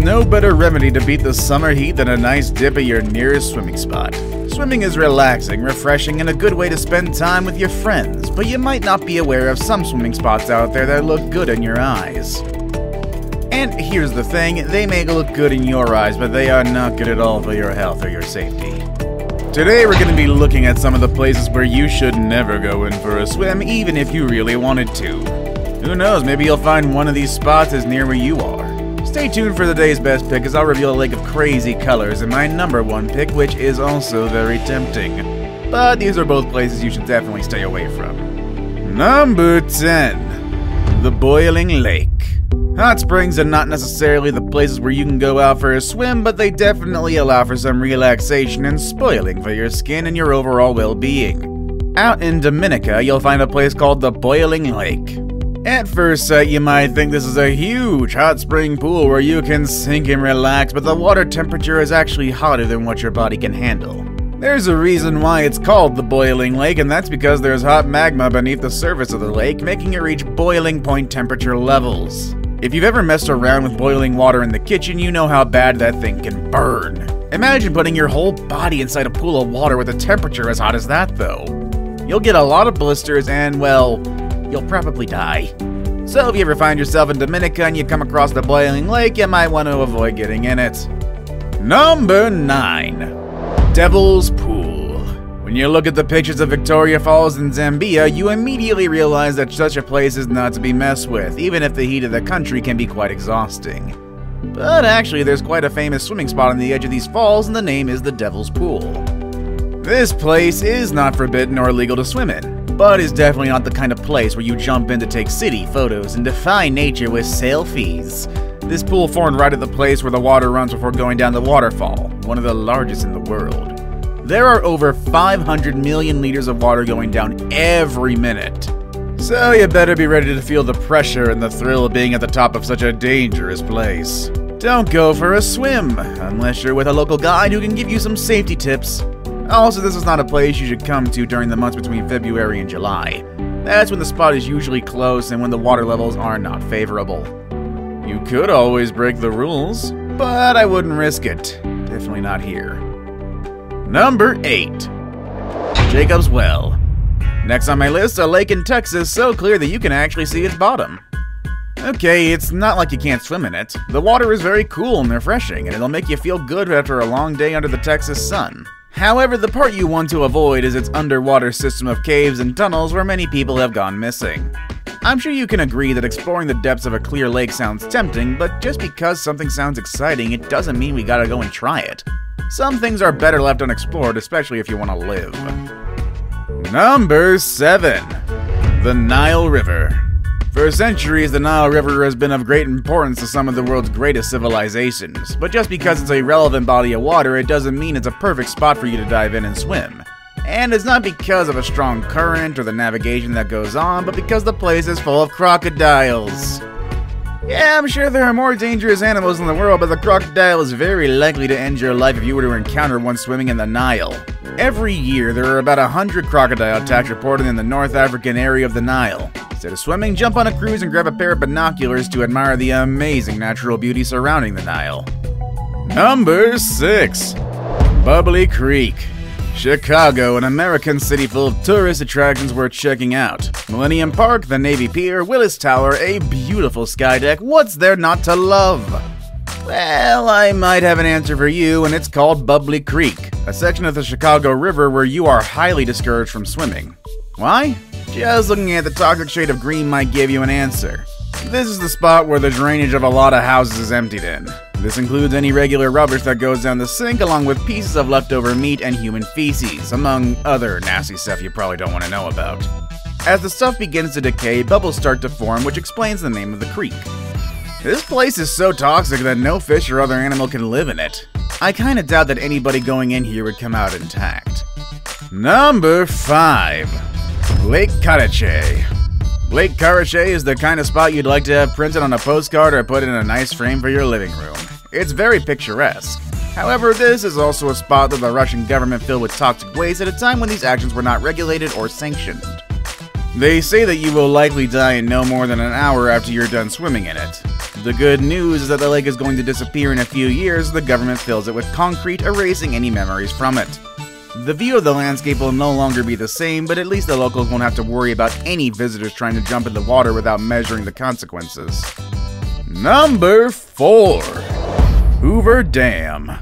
no better remedy to beat the summer heat than a nice dip at your nearest swimming spot. Swimming is relaxing, refreshing, and a good way to spend time with your friends, but you might not be aware of some swimming spots out there that look good in your eyes. And here's the thing, they may look good in your eyes, but they are not good at all for your health or your safety. Today we're going to be looking at some of the places where you should never go in for a swim, even if you really wanted to. Who knows, maybe you'll find one of these spots as near where you are. Stay tuned for today's best pick as I'll reveal a lake of crazy colors and my number 1 pick, which is also very tempting. But these are both places you should definitely stay away from. Number 10. The Boiling Lake. Hot springs are not necessarily the places where you can go out for a swim, but they definitely allow for some relaxation and spoiling for your skin and your overall well-being. Out in Dominica, you'll find a place called the Boiling Lake. At first sight, you might think this is a huge hot spring pool where you can sink and relax, but the water temperature is actually hotter than what your body can handle. There's a reason why it's called the Boiling Lake, and that's because there's hot magma beneath the surface of the lake, making it reach boiling point temperature levels. If you've ever messed around with boiling water in the kitchen, you know how bad that thing can burn. Imagine putting your whole body inside a pool of water with a temperature as hot as that, though. You'll get a lot of blisters and, well, you'll probably die. So if you ever find yourself in Dominica and you come across the Boiling Lake, you might want to avoid getting in it. Number 9. Devil's Pool. When you look at the pictures of Victoria Falls in Zambia, you immediately realize that such a place is not to be messed with, even if the heat of the country can be quite exhausting. But actually, there's quite a famous swimming spot on the edge of these falls, and the name is the Devil's Pool. This place is not forbidden or illegal to swim in, but is definitely not the kind of place where you jump in to take city photos and defy nature with selfies. This pool formed right at the place where the water runs before going down the waterfall, one of the largest in the world. There are over 500 million liters of water going down every minute. So you better be ready to feel the pressure and the thrill of being at the top of such a dangerous place. Don't go for a swim, unless you're with a local guide who can give you some safety tips. Also, this is not a place you should come to during the months between February and July. That's when the spot is usually closed and when the water levels are not favorable. You could always break the rules, but I wouldn't risk it. Definitely not here. Number 8. Jacob's Well. Next on my list, a lake in Texas so clear that you can actually see its bottom. Okay, it's not like you can't swim in it. The water is very cool and refreshing, and it'll make you feel good after a long day under the Texas sun. However, the part you want to avoid is its underwater system of caves and tunnels where many people have gone missing. I'm sure you can agree that exploring the depths of a clear lake sounds tempting, but just because something sounds exciting, it doesn't mean we gotta go and try it. Some things are better left unexplored, especially if you want to live. Number 7. The Nile River. For centuries, the Nile River has been of great importance to some of the world's greatest civilizations, but just because it's a relevant body of water, it doesn't mean it's a perfect spot for you to dive in and swim. And it's not because of a strong current or the navigation that goes on, but because the place is full of crocodiles. Yeah, I'm sure there are more dangerous animals in the world, but the crocodile is very likely to end your life if you were to encounter one swimming in the Nile. Every year, there are about 100 crocodile attacks reported in the North African area of the Nile. Instead of swimming, jump on a cruise and grab a pair of binoculars to admire the amazing natural beauty surrounding the Nile. Number 6. Bubbly Creek. Chicago, an American city full of tourist attractions worth checking out. Millennium Park, the Navy Pier, Willis Tower, a beautiful sky deck. What's there not to love? Well, I might have an answer for you, and it's called Bubbly Creek, a section of the Chicago River where you are highly discouraged from swimming. Why? Just looking at the toxic shade of green might give you an answer. This is the spot where the drainage of a lot of houses is emptied in. This includes any regular rubbish that goes down the sink, along with pieces of leftover meat and human feces, among other nasty stuff you probably don't want to know about. As the stuff begins to decay, bubbles start to form, which explains the name of the creek. This place is so toxic that no fish or other animal can live in it. I kinda doubt that anybody going in here would come out intact. Number 5. Lake Karache. Lake Karache is the kind of spot you'd like to have printed on a postcard or put in a nice frame for your living room. It's very picturesque. However, this is also a spot that the Russian government filled with toxic waste at a time when these actions were not regulated or sanctioned. They say that you will likely die in no more than an hour after you're done swimming in it. The good news is that the lake is going to disappear in a few years. The government fills it with concrete, erasing any memories from it. The view of the landscape will no longer be the same, but at least the locals won't have to worry about any visitors trying to jump in the water without measuring the consequences. Number 4. Hoover Dam.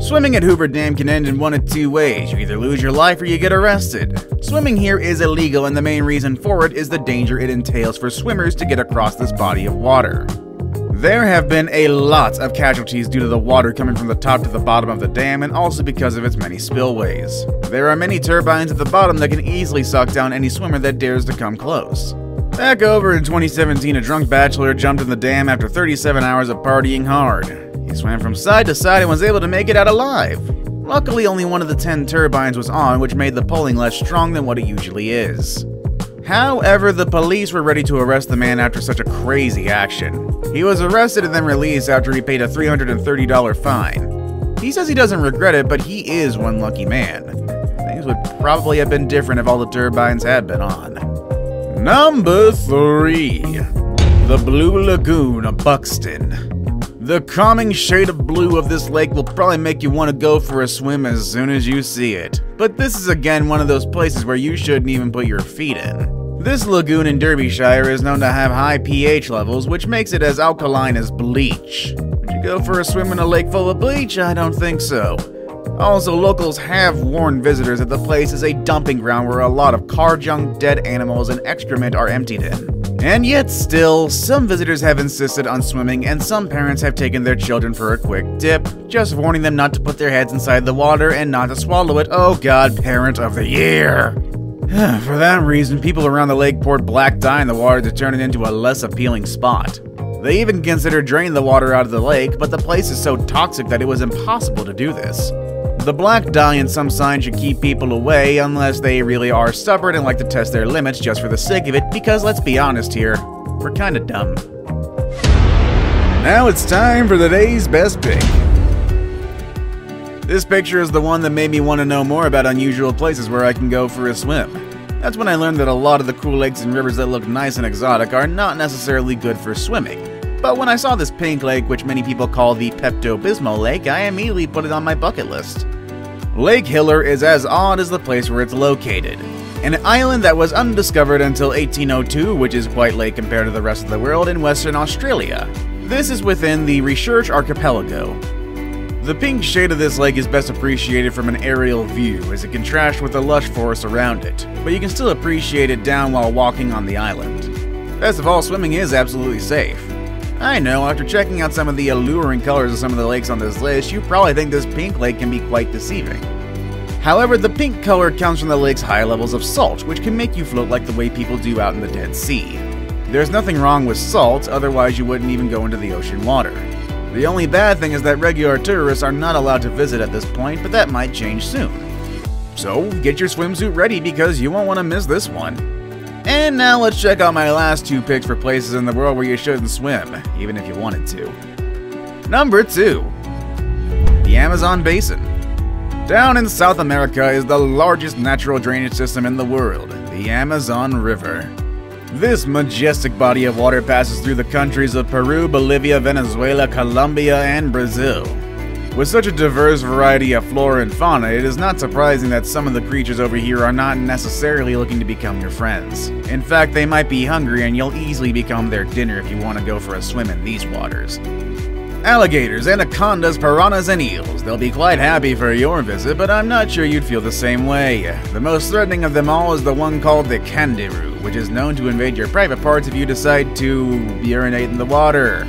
Swimming at Hoover Dam can end in one of two ways. You either lose your life or you get arrested. Swimming here is illegal, and the main reason for it is the danger it entails for swimmers to get across this body of water. There have been a lot of casualties due to the water coming from the top to the bottom of the dam, and also because of its many spillways. There are many turbines at the bottom that can easily suck down any swimmer that dares to come close. Back over in 2017, a drunk bachelor jumped in the dam after 37 hours of partying hard. He swam from side to side and was able to make it out alive. Luckily, only one of the 10 turbines was on, which made the pulling less strong than what it usually is. However, the police were ready to arrest the man after such a crazy action. He was arrested and then released after he paid a $330 fine. He says he doesn't regret it, but he is one lucky man. Things would probably have been different if all the turbines had been on. Number 3. The Blue Lagoon of Buxton. The calming shade of blue of this lake will probably make you want to go for a swim as soon as you see it. But this is again one of those places where you shouldn't even put your feet in. This lagoon in Derbyshire is known to have high pH levels, which makes it as alkaline as bleach. Would you go for a swim in a lake full of bleach? I don't think so. Also, locals have warned visitors that the place is a dumping ground where a lot of car junk, dead animals, and excrement are emptied in. And yet still, some visitors have insisted on swimming, and some parents have taken their children for a quick dip, just warning them not to put their heads inside the water and not to swallow it. Oh god, parent of the year! For that reason, people around the lake poured black dye in the water to turn it into a less appealing spot. They even considered draining the water out of the lake, but the place is so toxic that it was impossible to do this. The black dye in some signs should keep people away, unless they really are stubborn and like to test their limits just for the sake of it, because let's be honest here, we're kinda dumb. Now it's time for the day's best pick. This picture is the one that made me want to know more about unusual places where I can go for a swim. That's when I learned that a lot of the cool lakes and rivers that look nice and exotic are not necessarily good for swimming. But when I saw this pink lake, which many people call the Pepto-Bismol Lake, I immediately put it on my bucket list. Lake Hiller is as odd as the place where it's located. An island that was undiscovered until 1802, which is quite late compared to the rest of the world, in Western Australia. This is within the Research Archipelago. The pink shade of this lake is best appreciated from an aerial view, as it contrasts with the lush forest around it, but you can still appreciate it down while walking on the island. Best of all, swimming is absolutely safe. I know, after checking out some of the alluring colors of some of the lakes on this list, you probably think this pink lake can be quite deceiving. However, the pink color comes from the lake's high levels of salt, which can make you float like the way people do out in the Dead Sea. There's nothing wrong with salt, otherwise you wouldn't even go into the ocean water. The only bad thing is that regular tourists are not allowed to visit at this point, but that might change soon. So, get your swimsuit ready because you won't want to miss this one. And now let's check out my last two picks for places in the world where you shouldn't swim, even if you wanted to. Number 2. The Amazon Basin. Down in South America is the largest natural drainage system in the world, the Amazon River. This majestic body of water passes through the countries of Peru, Bolivia, Venezuela, Colombia, and Brazil. With such a diverse variety of flora and fauna, it is not surprising that some of the creatures over here are not necessarily looking to become your friends. In fact, they might be hungry and you'll easily become their dinner if you want to go for a swim in these waters. Alligators, anacondas, piranhas, and eels. They'll be quite happy for your visit, but I'm not sure you'd feel the same way. The most threatening of them all is the one called the candiru, which is known to invade your private parts if you decide to urinate in the water.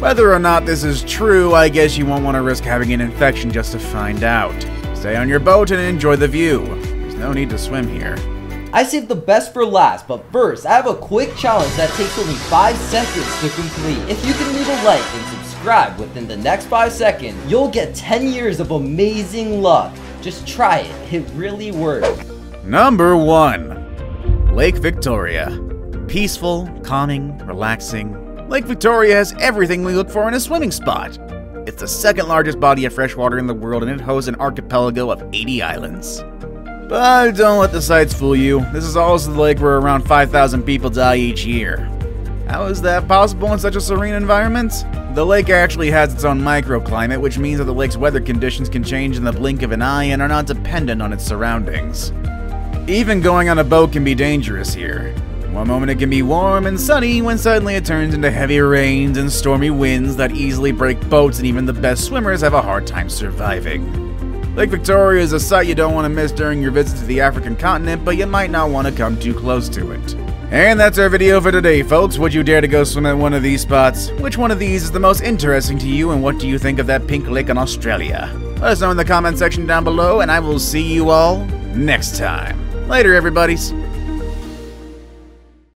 Whether or not this is true, I guess you won't want to risk having an infection just to find out. Stay on your boat and enjoy the view. There's no need to swim here. I saved the best for last, but first, I have a quick challenge that takes only 5 seconds to complete. If you can leave a like and subscribe within the next 5 seconds, you'll get 10 years of amazing luck. Just try it. It really works. Number 1. Lake Victoria. Peaceful, calming, relaxing. Lake Victoria has everything we look for in a swimming spot. It's the second largest body of fresh water in the world, and it hosts an archipelago of 80 islands. But don't let the sights fool you. This is also the lake where around 5,000 people die each year. How is that possible in such a serene environment? The lake actually has its own microclimate, which means that the lake's weather conditions can change in the blink of an eye and are not dependent on its surroundings. Even going on a boat can be dangerous here. One moment it can be warm and sunny, when suddenly it turns into heavy rains and stormy winds that easily break boats, and even the best swimmers have a hard time surviving. Lake Victoria is a sight you don't want to miss during your visit to the African continent, but you might not want to come too close to it. And that's our video for today, folks. Would you dare to go swim at one of these spots? Which one of these is the most interesting to you, and what do you think of that pink lake in Australia? Let us know in the comment section down below, and I will see you all next time. Later, everybody's.